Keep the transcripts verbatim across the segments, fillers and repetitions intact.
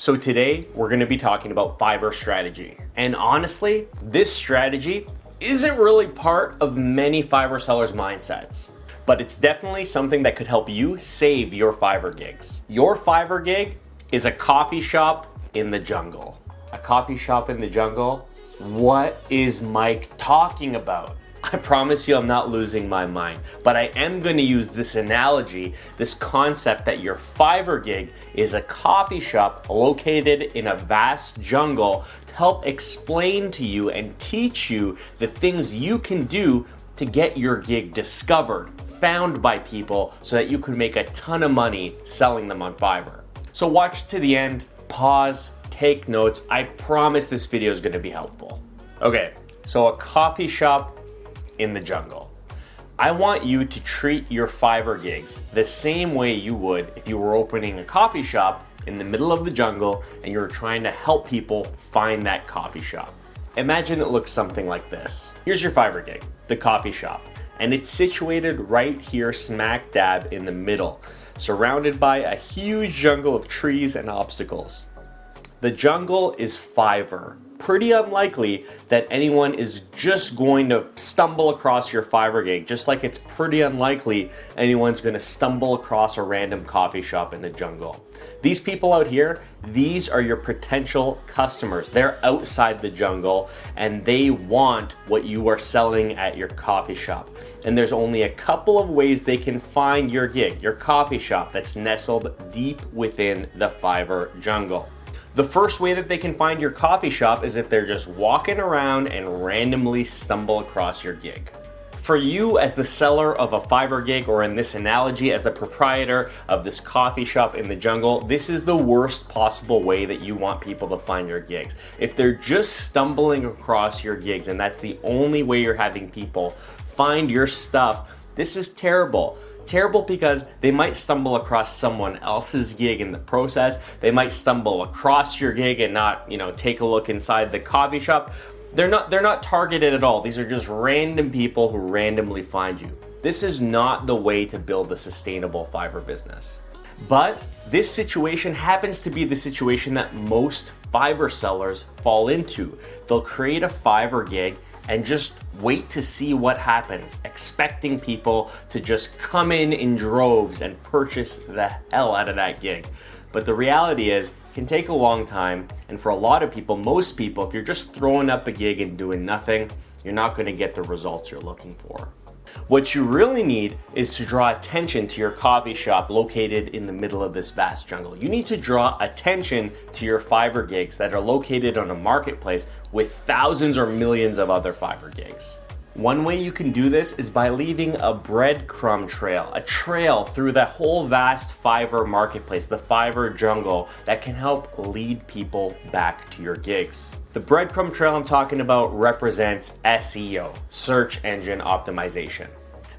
So today we're gonna be talking about Fiverr strategy. And honestly, this strategy isn't really part of many Fiverr sellers' mindsets, but it's definitely something that could help you save your Fiverr gigs. Your Fiverr gig is a coffee shop in the jungle. A coffee shop in the jungle? What is Mike talking about? I promise you I'm not losing my mind, but I am gonna use this analogy, this concept that your Fiverr gig is a coffee shop located in a vast jungle to help explain to you and teach you the things you can do to get your gig discovered, found by people so that you can make a ton of money selling them on Fiverr. So watch to the end, pause, take notes. I promise this video is gonna be helpful. Okay, so a coffee shop in the jungle. I want you to treat your Fiverr gigs the same way you would if you were opening a coffee shop in the middle of the jungle and you're trying to help people find that coffee shop. Imagine it looks something like this. Here's your Fiverr gig, the coffee shop, and it's situated right here smack dab in the middle, surrounded by a huge jungle of trees and obstacles. The jungle is Fiverr. Pretty unlikely that anyone is just going to stumble across your Fiverr gig, just like it's pretty unlikely anyone's gonna stumble across a random coffee shop in the jungle. These people out here, these are your potential customers. They're outside the jungle and they want what you are selling at your coffee shop. And there's only a couple of ways they can find your gig, your coffee shop that's nestled deep within the Fiverr jungle. The first way that they can find your coffee shop is if they're just walking around and randomly stumble across your gig. For you as the seller of a Fiverr gig, or in this analogy, as the proprietor of this coffee shop in the jungle, this is the worst possible way that you want people to find your gigs. If they're just stumbling across your gigs and that's the only way you're having people find your stuff, this is terrible. Terrible because they might stumble across someone else's gig in the process. They might stumble across your gig and not, you know, take a look inside the coffee shop. They're not, they're not targeted at all. These are just random people who randomly find you. This is not the way to build a sustainable Fiverr business. But this situation happens to be the situation that most Fiverr sellers fall into. They'll create a Fiverr gig and just wait to see what happens, expecting people to just come in in droves and purchase the hell out of that gig. But the reality is, it can take a long time, and for a lot of people, most people, if you're just throwing up a gig and doing nothing, you're not gonna get the results you're looking for. What you really need is to draw attention to your coffee shop located in the middle of this vast jungle. You need to draw attention to your Fiverr gigs that are located on a marketplace with thousands or millions of other Fiverr gigs. One way you can do this is by leaving a breadcrumb trail, a trail through the whole vast Fiverr marketplace, the Fiverr jungle, that can help lead people back to your gigs. The breadcrumb trail I'm talking about represents S E O, search engine optimization.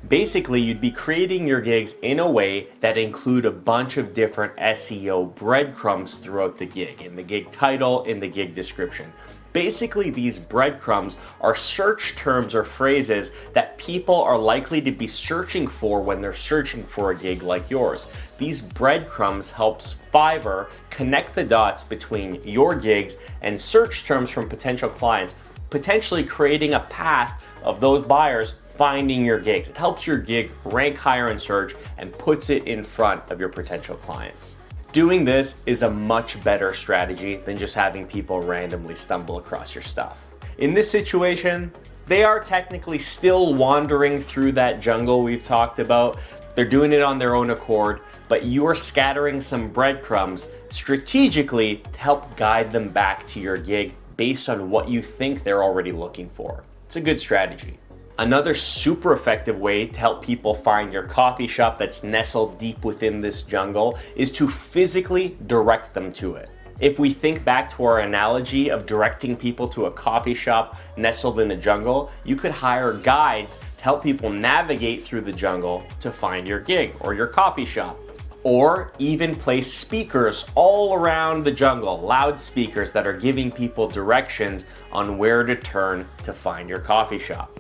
Basically, you'd be creating your gigs in a way that include a bunch of different S E O breadcrumbs throughout the gig, in the gig title, in the gig description. Basically, these breadcrumbs are search terms or phrases that people are likely to be searching for when they're searching for a gig like yours. These breadcrumbs helps Fiverr connect the dots between your gigs and search terms from potential clients, potentially creating a path of those buyers finding your gigs. It helps your gig rank higher in search and puts it in front of your potential clients. Doing this is a much better strategy than just having people randomly stumble across your stuff. In this situation, they are technically still wandering through that jungle we've talked about. They're doing it on their own accord, but you are scattering some breadcrumbs strategically to help guide them back to your gig based on what you think they're already looking for. It's a good strategy. Another super effective way to help people find your coffee shop that's nestled deep within this jungle is to physically direct them to it. If we think back to our analogy of directing people to a coffee shop nestled in a jungle, you could hire guides to help people navigate through the jungle to find your gig or your coffee shop. Or even place speakers all around the jungle, loudspeakers that are giving people directions on where to turn to find your coffee shop.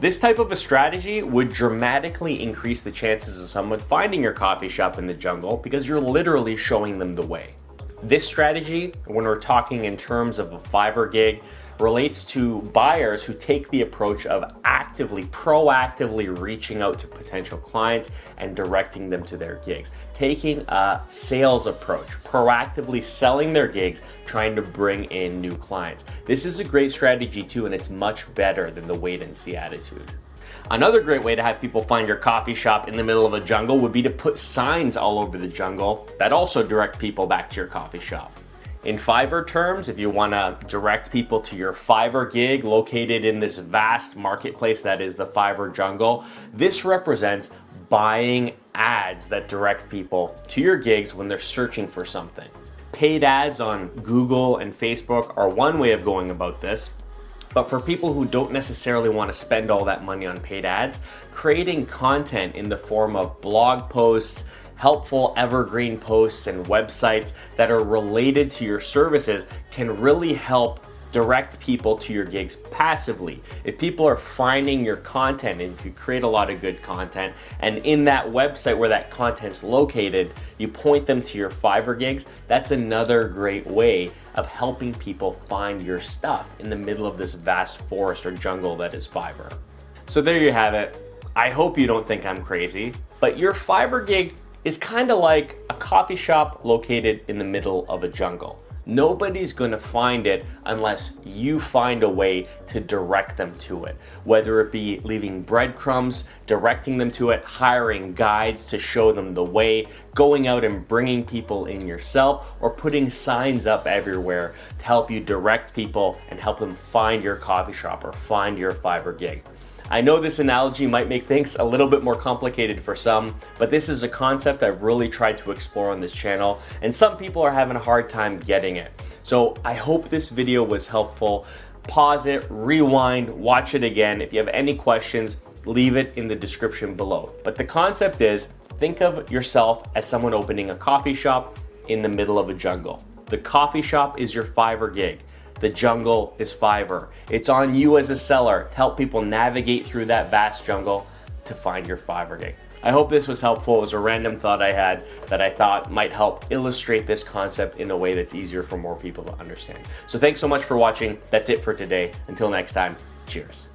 This type of a strategy would dramatically increase the chances of someone finding your coffee shop in the jungle because you're literally showing them the way. This strategy, when we're talking in terms of a Fiverr gig, relates to buyers who take the approach of actively, proactively reaching out to potential clients and directing them to their gigs. Taking a sales approach, proactively selling their gigs, trying to bring in new clients. This is a great strategy too, and it's much better than the wait and see attitude. Another great way to have people find your coffee shop in the middle of a jungle would be to put signs all over the jungle that also direct people back to your coffee shop. In Fiverr terms, if you want to direct people to your Fiverr gig located in this vast marketplace that is the Fiverr jungle, this represents buying ads that direct people to your gigs when they're searching for something. Paid ads on Google and Facebook are one way of going about this. But for people who don't necessarily want to spend all that money on paid ads, creating content in the form of blog posts, helpful evergreen posts, and websites that are related to your services can really help direct people to your gigs passively. If people are finding your content, and if you create a lot of good content, and in that website where that content's located, you point them to your Fiverr gigs, that's another great way of helping people find your stuff in the middle of this vast forest or jungle that is Fiverr. So there you have it. I hope you don't think I'm crazy, but your Fiverr gig is kind of like a coffee shop located in the middle of a jungle. Nobody's gonna find it unless you find a way to direct them to it. Whether it be leaving breadcrumbs, directing them to it, hiring guides to show them the way, going out and bringing people in yourself, or putting signs up everywhere to help you direct people and help them find your coffee shop or find your Fiverr gig. I know this analogy might make things a little bit more complicated for some, but this is a concept I've really tried to explore on this channel, and some people are having a hard time getting it. So I hope this video was helpful. Pause it, rewind, watch it again. If you have any questions, leave it in the description below. But the concept is, think of yourself as someone opening a coffee shop in the middle of a jungle. The coffee shop is your Fiverr gig. The jungle is Fiverr. It's on you as a seller to help people navigate through that vast jungle to find your Fiverr gig. I hope this was helpful. It was a random thought I had that I thought might help illustrate this concept in a way that's easier for more people to understand. So thanks so much for watching. That's it for today. Until next time, cheers.